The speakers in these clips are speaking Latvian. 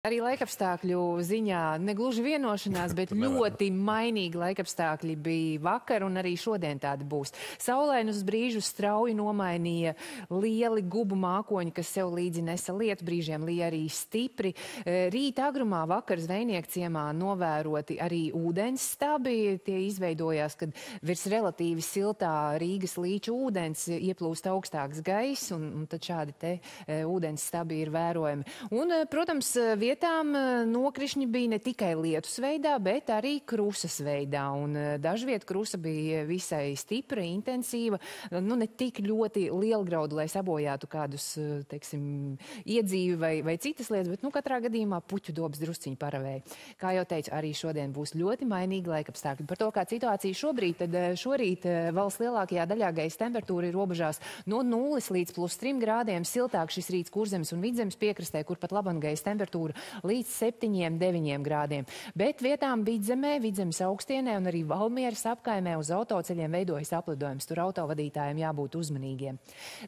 Arī laikapstākļu ziņā negluži vienošanās, bet ļoti mainīgi laikapstākļi bija vakar un arī šodien tādi būs. Saulainus brīžus strauji nomainīja lieli gubu mākoņi, kas sev līdzi nesa lietu, brīžiem lija arī stipri. Rīt agrumā vakar Zvejnieku ciemā novēroti arī ūdens stabi. Tie izveidojās, kad virs relatīvi siltā Rīgas līča ūdens ieplūst augstāks gaiss, un tad šādi te ūdens stabi ir vērojami. Un, protams, vietām nokrišņi bija ne tikai lietus veidā, bet arī krusas veidā. Un dažviet krusa bija visai stipra, intensīva, ne tik ļoti lielgraudu, lai sabojātu kādus, teiksim, iedzīvi vai citas lietas, bet, katrā gadījumā puķu dobs drusciņi paravēja. Kā jau teicu, arī šodien būs ļoti mainīgi laikapstākļi. Par to, kā situācija šobrīd, tad šorīt valsts lielākajā daļā gaisa temperatūra ir robežās no 0 līdz +3 grādiem. Siltāk šis rīts Kurzemes un Vidzemes piekrastē, kur pat laban gaisa temperatūra līdz 7–9 grādiem. Bet vietām Vidzemē, Vidzemes augstienē un arī Valmieras apkaimē uz autoceļiem veidojas aplidojums. Tur autovadītājiem jābūt uzmanīgiem.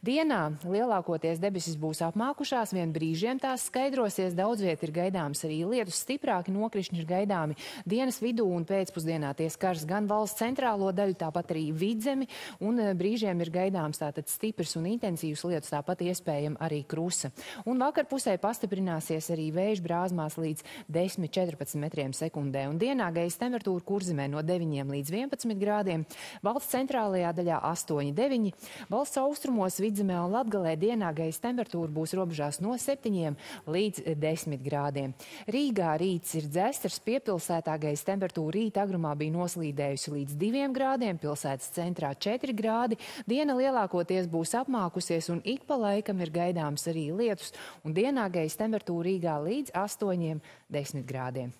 Dienā lielākoties debesis būs apmākušās, vien brīžiem tās skaidrosies. Daudzviet ir gaidāms arī lietus, stiprāki nokrišņi ir gaidāmi dienas vidū un pēcpusdienā tie skars gan valsts centrālo daļu, tāpat arī Vidzemi, un brīžiem ir gaidāms tātad stiprs un intensīvs lietus, tāpat iespējami arī krusa. Un vakar pusē pastiprināsies arī vējš brāzmās līdz 10–14 metriem sekundē. Un dienā gaisa temperatūra Kurzemē no 9 līdz 11 grādiem, valsts centrālajā daļā 8–9, valsts austrumos, Vidzemē un Latgalē dienā gaisa temperatūra būs robežās no 7 līdz 10 grādiem. Rīgā rīts ir dzestars, piepilsētā gaisa temperatūra rīt agrumā bija noslīdējusi līdz 2 grādiem, pilsētas centrā 4 grādi, diena lielākoties būs apmākusies un ik pa laikam ir gaidāms arī lietus, un dienā gaisa temperatūra Rīgā līdz 8–10 grādiem.